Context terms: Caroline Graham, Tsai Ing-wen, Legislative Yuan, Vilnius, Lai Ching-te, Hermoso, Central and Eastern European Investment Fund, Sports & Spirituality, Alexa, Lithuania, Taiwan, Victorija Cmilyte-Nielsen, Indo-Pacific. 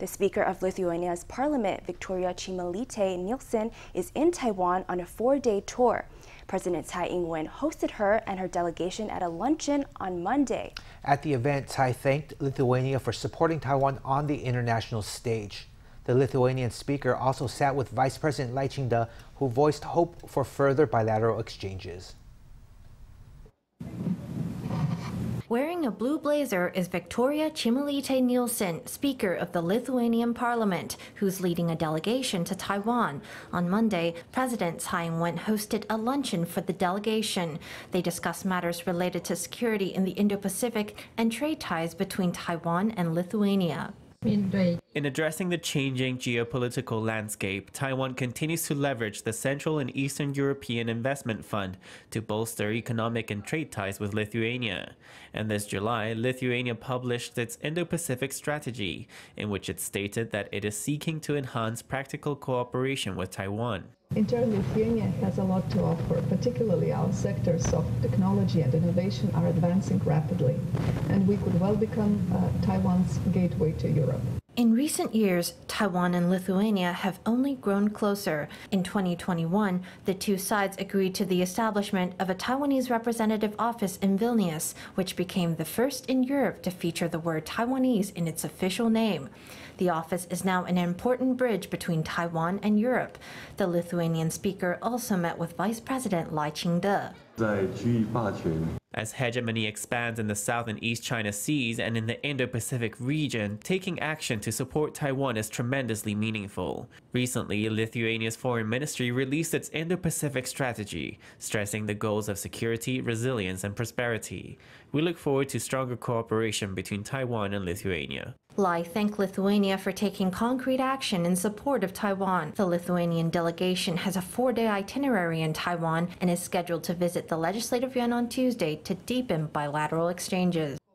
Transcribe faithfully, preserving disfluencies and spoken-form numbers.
The Speaker of Lithuania's Parliament, Victorija Cmilyte-Nielsen, is in Taiwan on a four-day tour. President Tsai Ing-wen hosted her and her delegation at a luncheon on Monday. At the event, Tsai thanked Lithuania for supporting Taiwan on the international stage. The Lithuanian speaker also sat with Vice President Lai Ching-te, who voiced hope for further bilateral exchanges. Wearing a blue blazer is Victorija Cmilyte-Nielsen, Speaker of the Lithuanian Parliament, who's leading a delegation to Taiwan. On Monday, President Tsai Ing-wen hosted a luncheon for the delegation. They discussed matters related to security in the Indo-Pacific and trade ties between Taiwan and Lithuania. In addressing the changing geopolitical landscape, Taiwan continues to leverage the Central and Eastern European Investment Fund to bolster economic and trade ties with Lithuania. And this July, Lithuania published its Indo-Pacific strategy, in which it stated that it is seeking to enhance practical cooperation with Taiwan. In turn, Lithuania has a lot to offer, particularly our sectors of technology and innovation are advancing rapidly, and we could well become uh, Taiwan's gateway to Europe. In recent years, Taiwan and Lithuania have only grown closer. In twenty twenty-one, the two sides agreed to the establishment of a Taiwanese representative office in Vilnius, which became the first in Europe to feature the word Taiwanese in its official name. The office is now an important bridge between Taiwan and Europe. The Lithuanian speaker also met with Vice President Lai Ching-te. As hegemony expands in the South and East China Seas and in the Indo-Pacific region, taking action to support Taiwan is tremendously meaningful. Recently, Lithuania's foreign ministry released its Indo-Pacific strategy, stressing the goals of security, resilience, and prosperity. We look forward to stronger cooperation between Taiwan and Lithuania. Lai thanked Lithuania for taking concrete action in support of Taiwan. The Lithuanian delegation has a four-day itinerary in Taiwan and is scheduled to visit the Legislative Yuan on Tuesday to deepen bilateral exchanges.